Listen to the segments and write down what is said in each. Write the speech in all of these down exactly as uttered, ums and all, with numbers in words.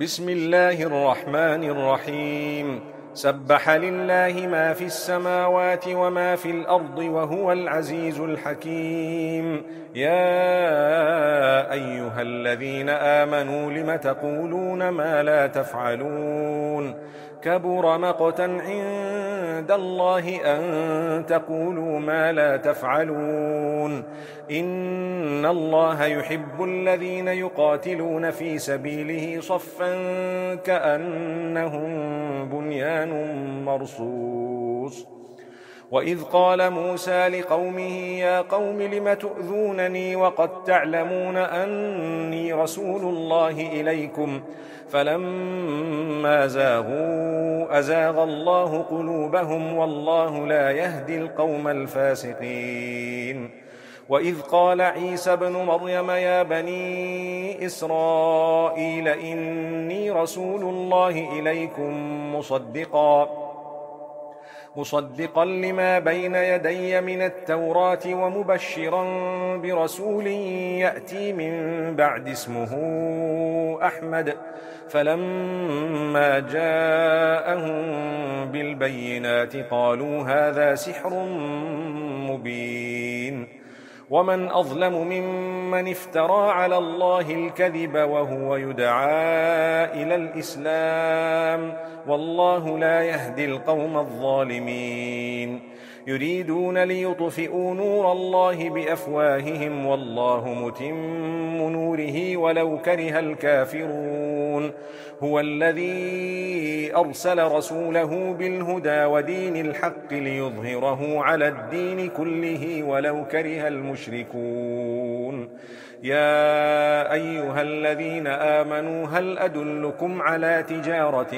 بسم الله الرحمن الرحيم. سبح لله ما في السماوات وما في الأرض وهو العزيز الحكيم. يا أيها الذين آمنوا لم تقولون ما لا تفعلون؟ كبر مقتا عند الله أن تقولوا ما لا تفعلون. إن الله يحب الذين يقاتلون في سبيله صفا كأنهم بنيان مرصوص. وإذ قال موسى لقومه يا قوم لم تؤذونني وقد تعلمون أني رسول الله إليكم؟ فلما زاغوا أزاغ الله قلوبهم والله لا يهدي القوم الفاسقين. وإذ قال عيسى ابن مريم يا بني إسرائيل إني رسول الله إليكم مصدقا مصدقا لما بين يدي من التوراة ومبشرا برسول يأتي من بعد اسمه أحمد. فلما جاءهم بالبينات قالوا هذا سحر مبين. ومن أظلم ممن افترى على الله الكذب وهو يدعى إلى الإسلام؟ والله لا يهدي القوم الظالمين. يريدون ليطفئوا نور الله بأفواههم والله متم نوره ولو كره الكافرون. هو الذي أرسل رسوله بالهدى ودين الحق ليظهره على الدين كله ولو كره المشركون. يا أيها الذين آمنوا هل أدلكم على تجارة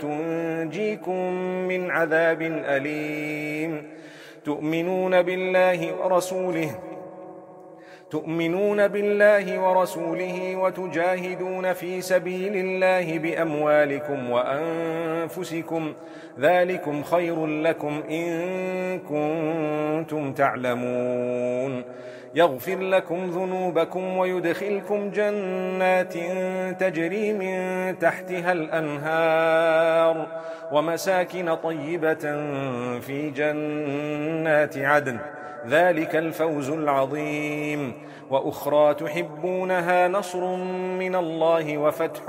تنجيكم من عذاب أليم؟ تؤمنون بالله ورسوله تؤمنون بالله ورسوله وتجاهدون في سبيل الله بأموالكم وأنفسكم، ذلكم خير لكم إن كنتم تعلمون. يغفر لكم ذنوبكم ويدخلكم جنات تجري من تحتها الأنهار ومساكن طيبة في جنات عدن، ذلك الفوز العظيم. وأخرى تحبونها نصر من الله وفتح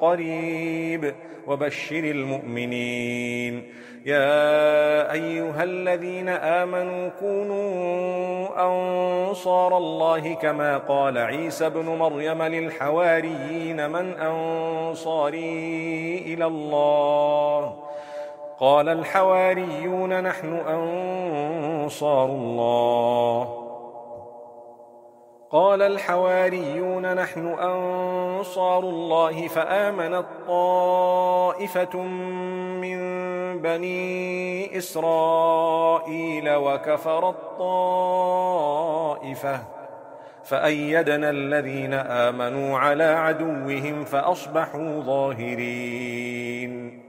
قريب وبشر المؤمنين. يا أيها الذين آمنوا كونوا أنصار الله كما قال عيسى ابن مريم للحواريين من أنصاري إلى الله؟ قال الحواريون نحن أنصار الله قال الحواريون نحن أنصار الله فآمنت طائفة من بني إسرائيل وكفرت طائفة، فأيدنا الذين آمنوا على عدوهم فأصبحوا ظاهرين.